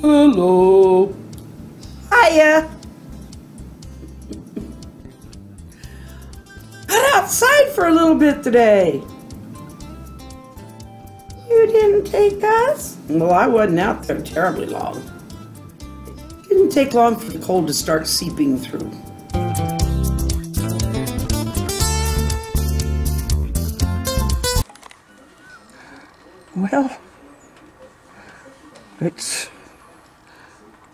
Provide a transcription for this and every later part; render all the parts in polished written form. Hello. Hiya. Got outside for a little bit today. You didn't take us? Well, I wasn't out there terribly long. It didn't take long for the cold to start seeping through. Well, it's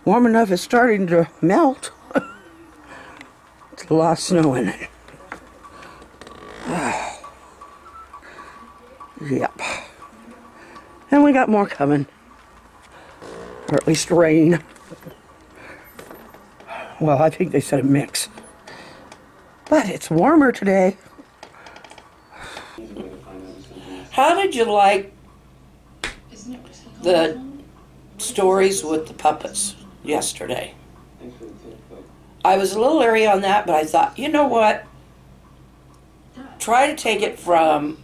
warm enough, it's starting to melt. It's a lot of snow in it. Oh. Yep. And we got more coming. Or at least rain. Well, I think they said a mix. But it's warmer today. How did you like the stories with the puppets yesterday? I was a little leery on that, but I thought, you know what? Try to take it from,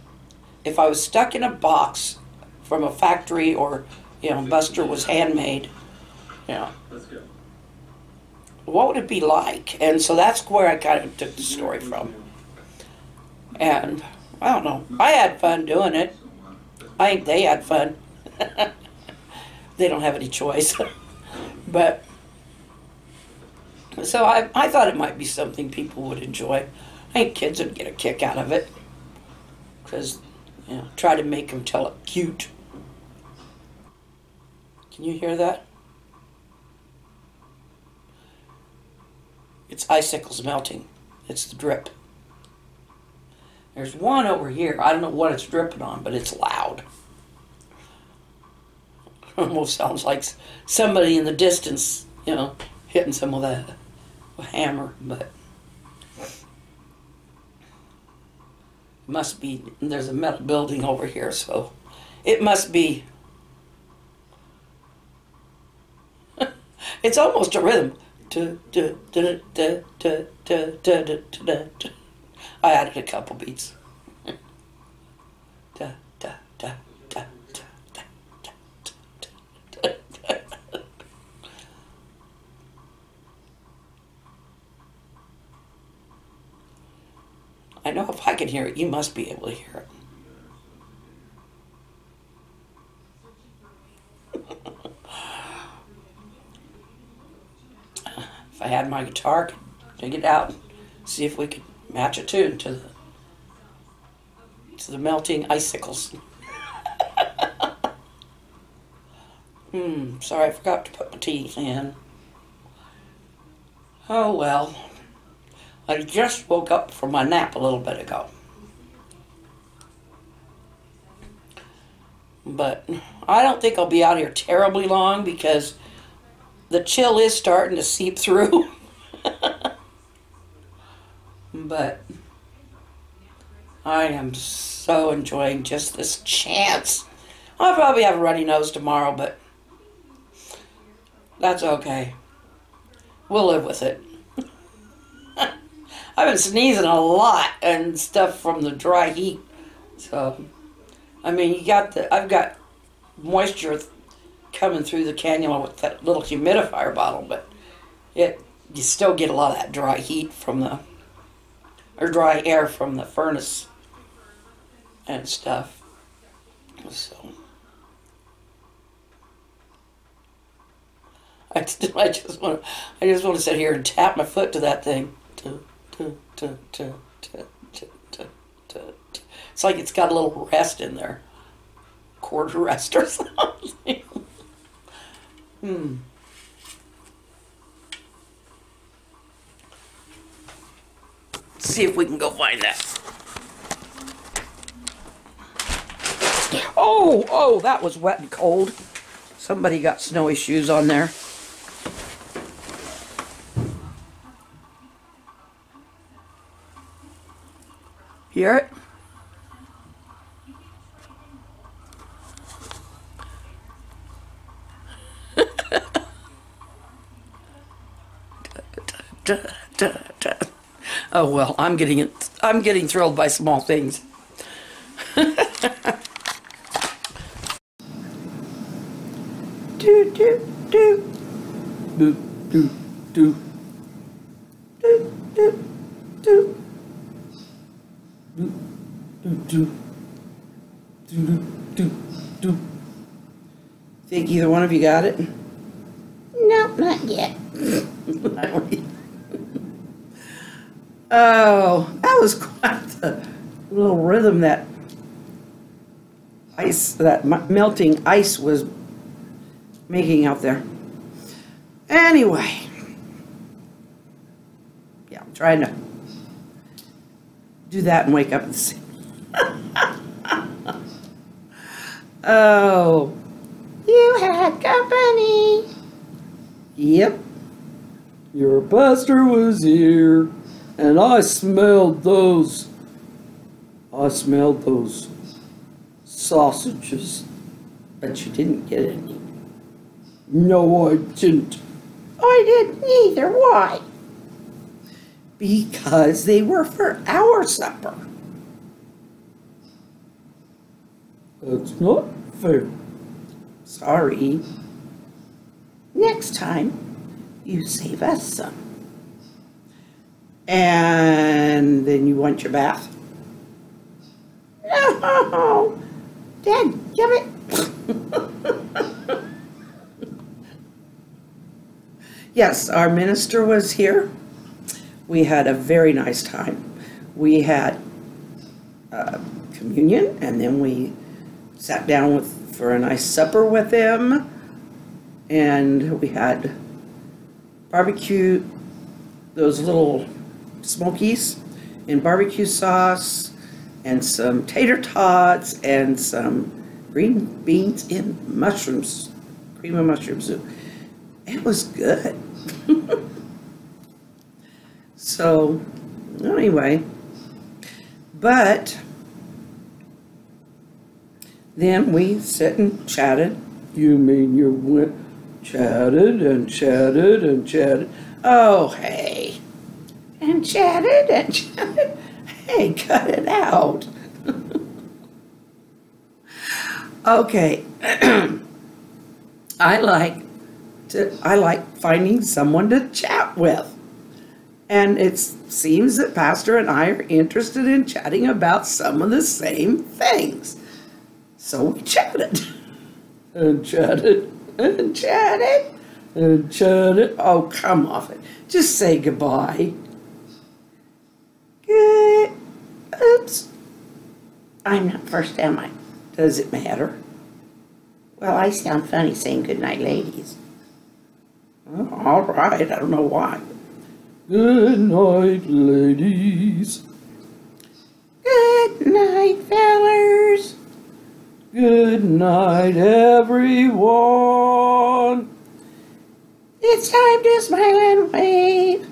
if I was stuck in a box from a factory, or, you know, Buster was handmade, you know, what would it be like? And so that's where I kind of took the story from. And I don't know, I had fun doing it. I think they had fun. They don't have any choice. But so I thought it might be something people would enjoy. I think kids would get a kick out of it, because, you know, try to make them tell it cute. Can you hear that? It's icicles melting. It's the drip. There's one over here. I don't know what it's dripping on, but it's loud. Almost sounds like somebody in the distance, you know, hitting some of that hammer, but must be, there's a metal building over here, so it must be, it's almost a rhythm. I added a couple beats. I know if I can hear it, you must be able to hear it. If I had my guitar, I could dig it out and see if we could match a tune to the melting icicles. Sorry, I forgot to put my teeth in. Oh well. I just woke up from my nap a little bit ago. But I don't think I'll be out here terribly long, because the chill is starting to seep through. But I am so enjoying just this chance. I'll probably have a runny nose tomorrow, but that's okay. We'll live with it. I've been sneezing a lot and stuff from the dry heat. So, I mean, I've got moisture coming through the cannula with that little humidifier bottle, but you still get a lot of that dry heat or dry air from the furnace and stuff. So, I just want to sit here and tap my foot to that thing. It's like it's got a little rest in there. Quarter rest or something. See if we can go find that. Oh, that was wet and cold. Somebody got snowy shoes on there. Hear it? Oh well, I'm getting thrilled by small things. do do do do do do do do do do do. Think either one of you got it? Nope, not yet. Oh, that was quite a little rhythm. That ice, that melting ice was making out there. Anyway, yeah, I'm trying to do that and wake up and see. Oh, you had company. Yep. Your pastor was here, and I smelled those sausages, but you didn't get any. No, I didn't. I didn't either. Why? Because they were for our supper. That's not fair. Sorry. Next time, you save us some. And then you want your bath? No! Dad, give it! Yes, our minister was here. We had a very nice time. We had communion, and then we sat down for a nice supper with him. And we had barbecue, those little smokies, and barbecue sauce, and some tater tots, and some green beans and mushrooms, cream of mushroom soup. It was good. So, anyway, but then we sit and chatted. You mean you went chatted and chatted and chatted? Oh, hey. And chatted and chatted. Hey, cut it out. Okay. I like finding someone to chat with. And it seems that Pastor and I are interested in chatting about some of the same things. So we chatted. And chatted. And chatted. And chatted. Oh, come off it. Just say goodbye. Good. Oops. I'm not first, am I? Does it matter? Well, I sound funny saying goodnight, ladies. Oh, all right, I don't know why. Good night, ladies. Good night, fellers. Good night, everyone. It's time to smile and wave.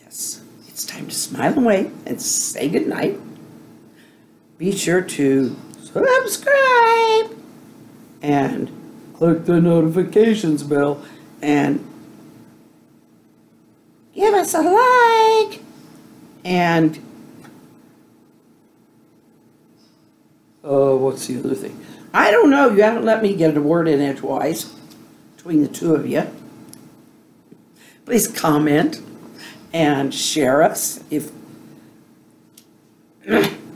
Yes, it's time to smile and wave and say good night. Be sure to subscribe and click the notifications bell and give us a like and what's the other thing? I don't know. You haven't let me get a word in edgewise between the two of you. Please comment and share us if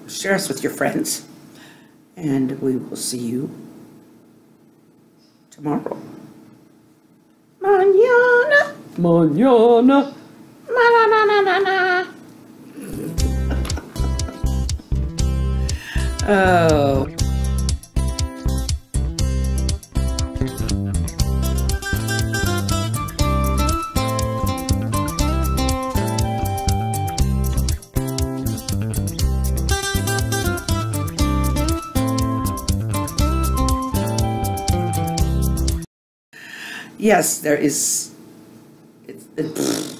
share us with your friends, and we will see you tomorrow. Mañana. Mañana. Mañana. Oh. Yes, there is. It's